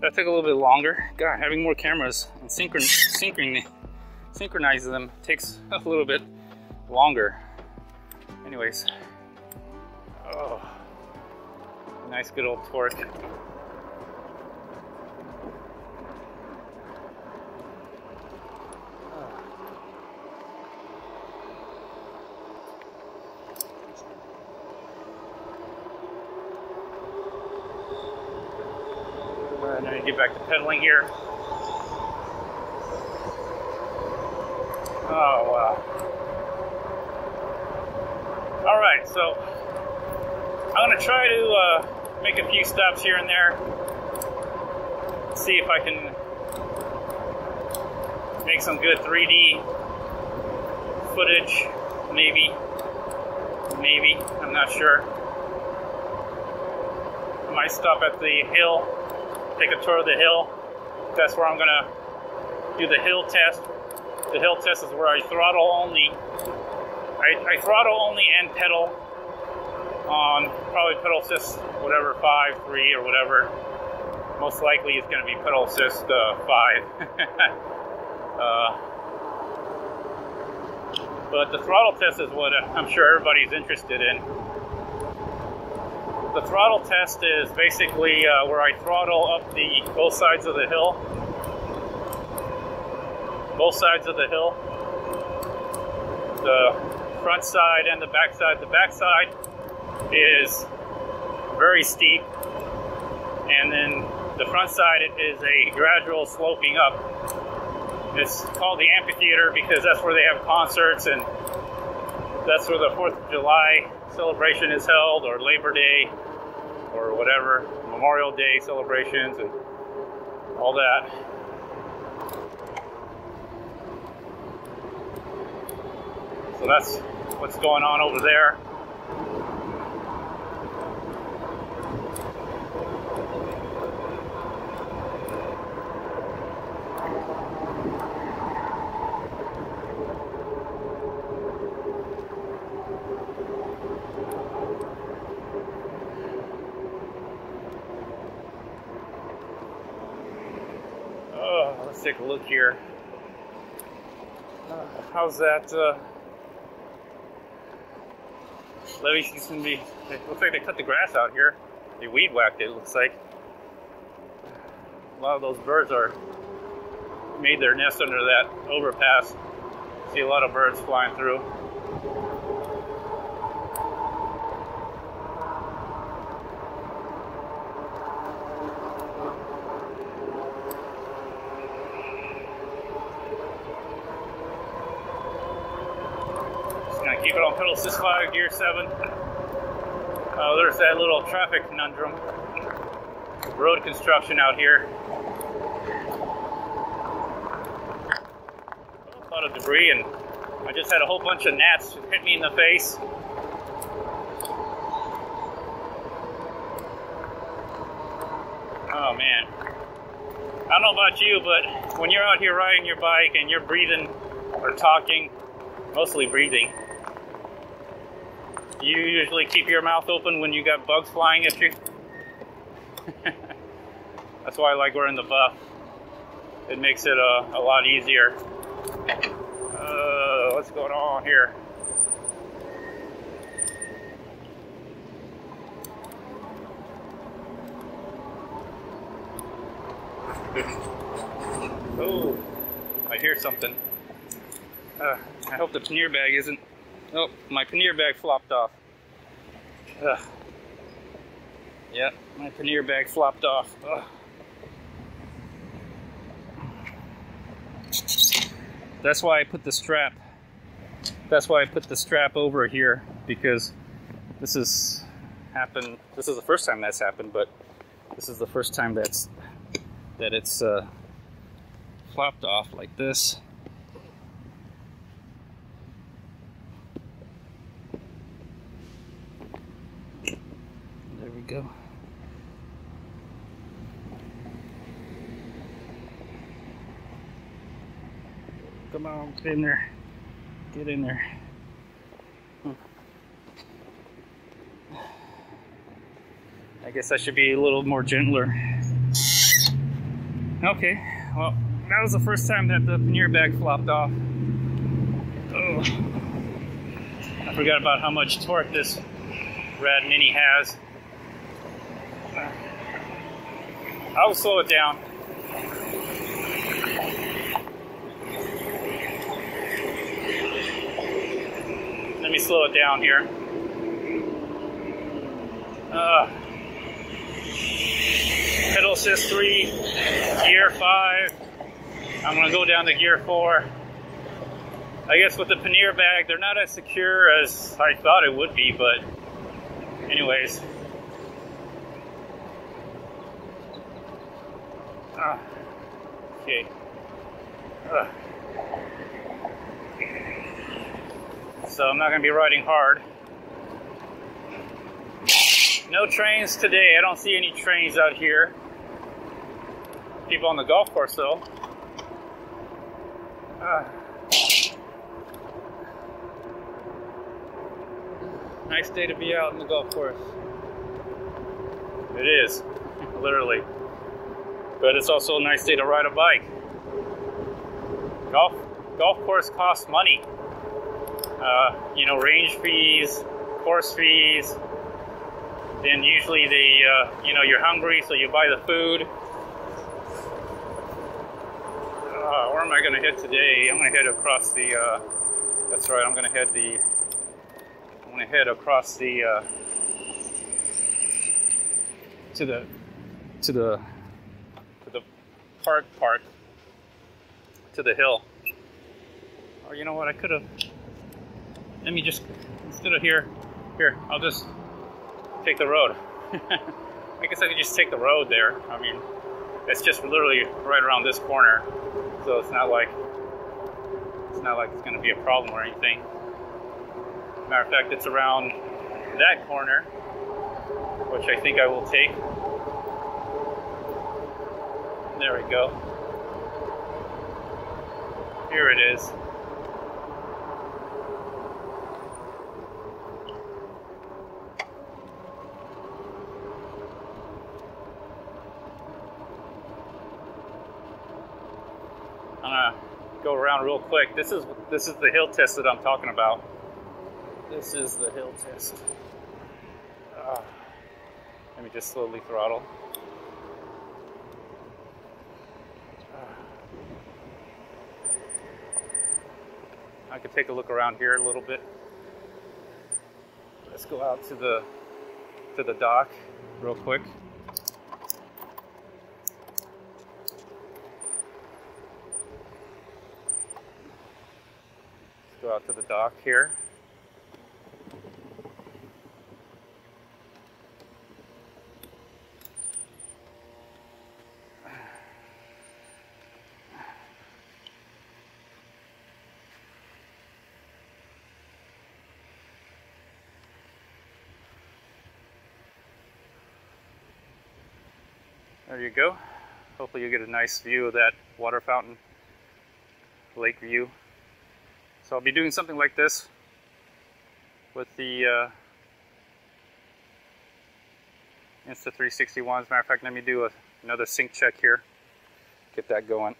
That took a little bit longer. God, having more cameras and synchronizing them takes a little bit longer. Anyways, oh, nice good old torque. I'm going to get back to pedaling here. Oh wow. Alright, so I'm going to try to make a few stops here and there. See if I can make some good 3D footage. Maybe. I'm not sure. I might stop at the hill. Take a tour of the hill. That's where I'm gonna do the hill test. The hill test is where I throttle only. I throttle only and pedal on probably pedal assist, whatever, 5, 3, or whatever. Most likely it's gonna be pedal assist 5. But the throttle test is what I'm sure everybody's interested in. The throttle test is basically where I throttle up both sides of the hill. Both sides of the hill. The front side and the back side. The back side is very steep. And then the front side is a gradual sloping up. It's called the amphitheater because that's where they have concerts, and that's where the 4th of July celebration is held, or Labor Day, or whatever, Memorial Day celebrations, and all that. So that's what's going on over there. Let's take a look here. How's that? Levee seems to be. It looks like they cut the grass out here. They weed whacked it. It looks like a lot of those birds are made their nest under that overpass. See a lot of birds flying through. Keep it on pedal assist 5, gear 7. There's that little traffic conundrum. Road construction out here. A lot of debris, and I just had a whole bunch of gnats hit me in the face. Oh man. I don't know about you, but when you're out here riding your bike and you're breathing or talking, mostly breathing, you usually keep your mouth open when you got bugs flying at you. That's why I like wearing the buff. It makes it a lot easier. What's going on here? Oh, I hear something. I hope the pannier bag isn't. Oh, my pannier bag flopped off. Ugh. Yeah, my pannier bag flopped off. Ugh. That's why I put the strap. That's why I put the strap over here, because this has happened. This is the first time that's happened, but this is the first time that it's flopped off like this. Go. Come on, get in there. Get in there. I guess I should be a little more gentler. Okay, well, that was the first time that the pannier bag flopped off. Oh, I forgot about how much torque this Rad Mini has. I'll slow it down. Let me slow it down here. Pedal assist 3, gear 5. I'm gonna go down to gear 4. I guess with the pannier bag, they're not as secure as I thought it would be, but anyways. Okay. So I'm not going to be riding hard. No trains today. I don't see any trains out here. People on the golf course though. Nice day to be out in the golf course. It is, literally. But it's also a nice day to ride a bike. Golf course costs money. You know, range fees, course fees. Then usually you know, you're hungry, so you buy the food. Where am I gonna head today? I'm gonna head across the, that's right, I'm gonna head across the, to the park to the hill. Or you know what, I could have, let me just, instead of here, I'll just take the road. I guess I could just take the road there. I mean, it's just literally right around this corner, so it's not like it's going to be a problem or anything. Matter of fact, it's around that corner, which I think I will take. There we go. Here it is. I'm gonna go around real quick. This is the hill test that I'm talking about. This is the hill test. Let me just slowly throttle. I could take a look around here a little bit. Let's go out to the dock real quick. Let's go out to the dock here. There you go. Hopefully you get a nice view of that water fountain, lake view. So I'll be doing something like this with the Insta360 ones. Matter of fact, let me do another sync check here. Get that going.